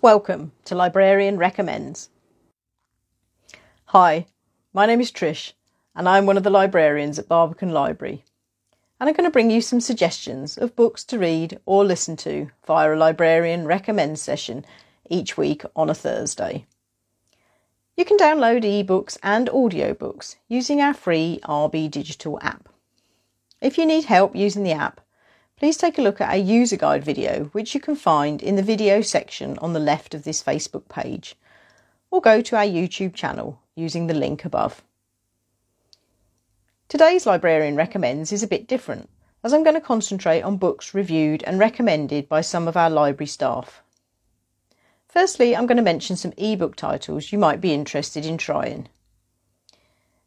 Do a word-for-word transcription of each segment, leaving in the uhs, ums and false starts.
Welcome to Librarian Recommends. Hi, my name is Trish and I'm one of the librarians at Barbican Library, and I'm going to bring you some suggestions of books to read or listen to via a Librarian Recommends session each week on a Thursday. You can download ebooks and audiobooks using our free R B Digital app. If you need help using the app, please take a look at our user guide video, which you can find in the video section on the left of this Facebook page, or go to our YouTube channel using the link above. Today's Librarian Recommends is a bit different, as I'm going to concentrate on books reviewed and recommended by some of our library staff. Firstly, I'm going to mention some ebook titles you might be interested in trying.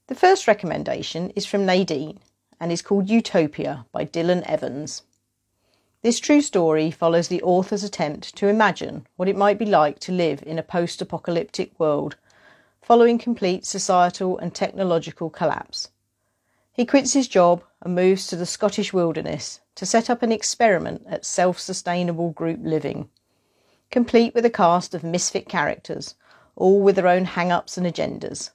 The first recommendation is from Nadine and is called Utopia by Dylan Evans. This true story follows the author's attempt to imagine what it might be like to live in a post-apocalyptic world following complete societal and technological collapse. He quits his job and moves to the Scottish wilderness to set up an experiment at self-sustainable group living, complete with a cast of misfit characters, all with their own hang-ups and agendas.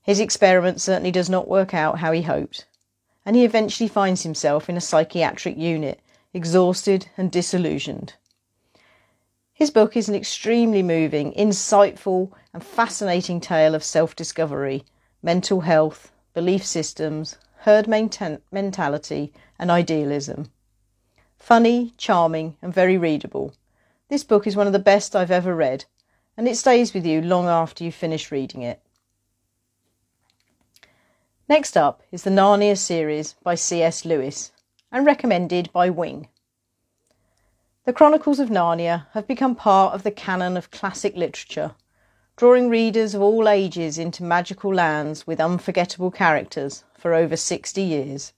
His experiment certainly does not work out how he hoped, and he eventually finds himself in a psychiatric unit, exhausted and disillusioned. His book is an extremely moving, insightful and fascinating tale of self-discovery, mental health, belief systems, herd mentality and idealism. Funny, charming and very readable. This book is one of the best I've ever read, and it stays with you long after you finish reading it. Next up is the Narnia series by C S Lewis, and recommended by Wing. The Chronicles of Narnia have become part of the canon of classic literature, drawing readers of all ages into magical lands with unforgettable characters for over sixty years.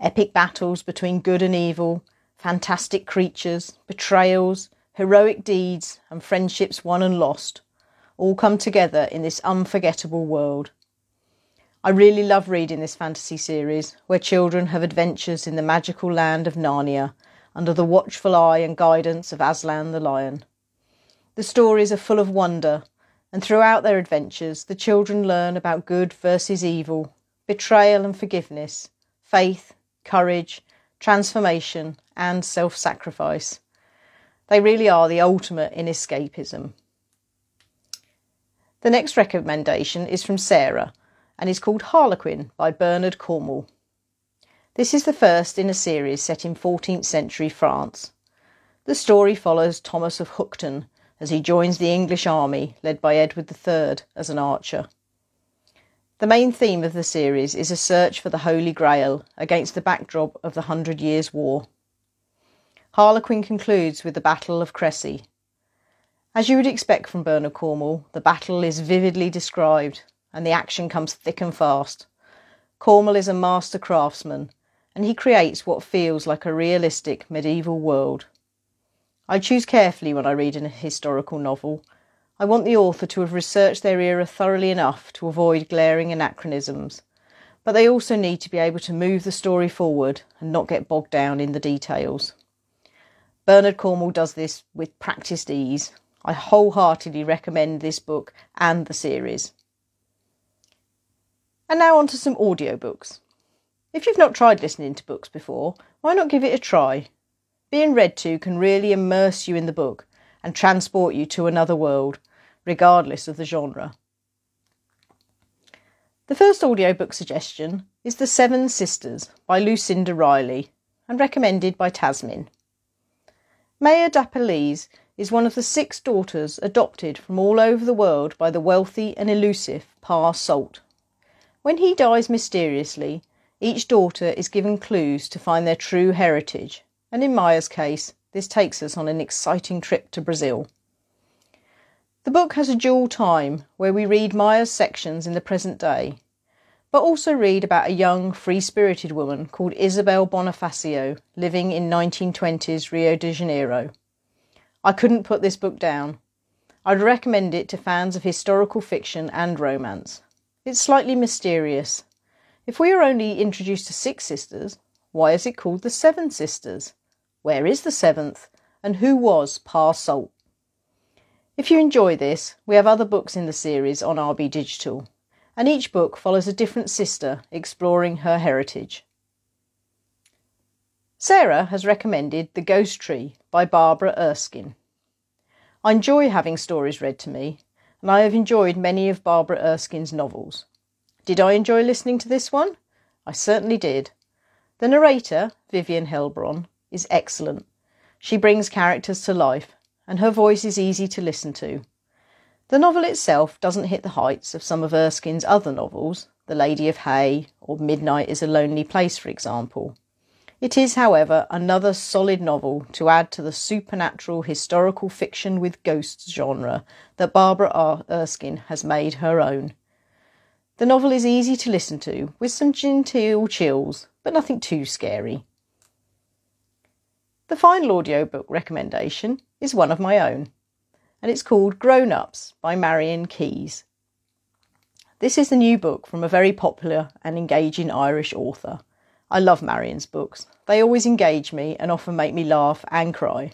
Epic battles between good and evil, fantastic creatures, betrayals, heroic deeds and friendships won and lost all come together in this unforgettable world. I really love reading this fantasy series, where children have adventures in the magical land of Narnia under the watchful eye and guidance of Aslan the lion. The stories are full of wonder, and throughout their adventures the children learn about good versus evil, betrayal and forgiveness, faith, courage, transformation and self-sacrifice. They really are the ultimate in escapism. The next recommendation is from Sarah, and is called Harlequin by Bernard Cornwell. This is the first in a series set in fourteenth century France. The story follows Thomas of Hookton as he joins the English army led by Edward the Third as an archer. The main theme of the series is a search for the Holy Grail against the backdrop of the Hundred Years' War. Harlequin concludes with the Battle of Crecy. As you would expect from Bernard Cornwell, the battle is vividly described, and the action comes thick and fast. Cornwell is a master craftsman, and he creates what feels like a realistic medieval world. I choose carefully when I read a historical novel. I want the author to have researched their era thoroughly enough to avoid glaring anachronisms, but they also need to be able to move the story forward and not get bogged down in the details. Bernard Cornwell does this with practiced ease. I wholeheartedly recommend this book and the series. And now on to some audiobooks. If you've not tried listening to books before, why not give it a try? Being read to can really immerse you in the book and transport you to another world, regardless of the genre. The first audiobook suggestion is The Seven Sisters by Lucinda Riley, and recommended by Tasmin. Maia D'Aplièse is one of the six daughters adopted from all over the world by the wealthy and elusive Pa Salt. When he dies mysteriously, each daughter is given clues to find their true heritage, and in Maia's case, this takes us on an exciting trip to Brazil. The book has a dual time where we read Maia's sections in the present day, but also read about a young, free-spirited woman called Isabel Bonifacio living in nineteen twenties Rio de Janeiro. I couldn't put this book down. I'd recommend it to fans of historical fiction and romance. It's slightly mysterious. If we are only introduced to six sisters, why is it called the Seven Sisters? Where is the seventh? and who was Pa Salt. If you enjoy this, we have other books in the series on R B Digital, and each book follows a different sister exploring her heritage. Sarah has recommended The Ghost Tree by Barbara Erskine. I enjoy having stories read to me, and I have enjoyed many of Barbara Erskine's novels. Did I enjoy listening to this one? I certainly did. The narrator, Vivian Heilbron, is excellent. She brings characters to life, and her voice is easy to listen to. The novel itself doesn't hit the heights of some of Erskine's other novels, The Lady of Hay or Midnight is a Lonely Place, for example. It is, however, another solid novel to add to the supernatural historical fiction with ghosts genre that Barbara R. Erskine has made her own. The novel is easy to listen to, with some genteel chills, but nothing too scary. The final audiobook recommendation is one of my own, and it's called Grown Ups by Marion Keyes. This is the new book from a very popular and engaging Irish author. I love Marion's books. They always engage me and often make me laugh and cry.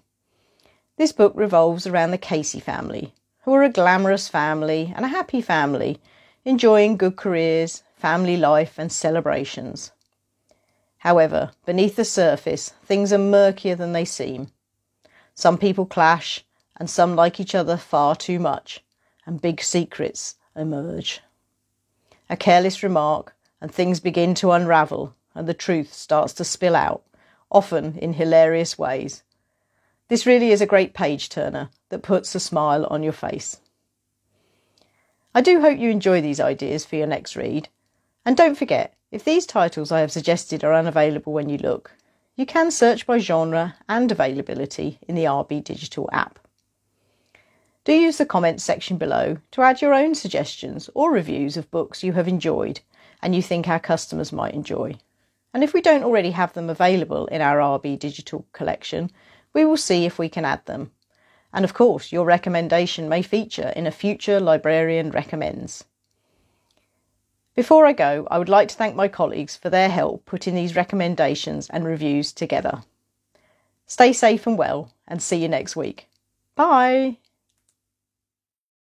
This book revolves around the Casey family, who are a glamorous family and a happy family, enjoying good careers, family life and celebrations. However, beneath the surface, things are murkier than they seem. Some people clash, and some like each other far too much, and big secrets emerge. A careless remark, and things begin to unravel, and the truth starts to spill out, often in hilarious ways. This really is a great page-turner that puts a smile on your face. I do hope you enjoy these ideas for your next read, and don't forget, if these titles I have suggested are unavailable when you look, you can search by genre and availability in the R B Digital app. Do use the comments section below to add your own suggestions or reviews of books you have enjoyed and you think our customers might enjoy. And if we don't already have them available in our R B Digital collection, we will see if we can add them. And of course, your recommendation may feature in a future Librarian Recommends. Before I go, I would like to thank my colleagues for their help putting these recommendations and reviews together. Stay safe and well, and see you next week. Bye!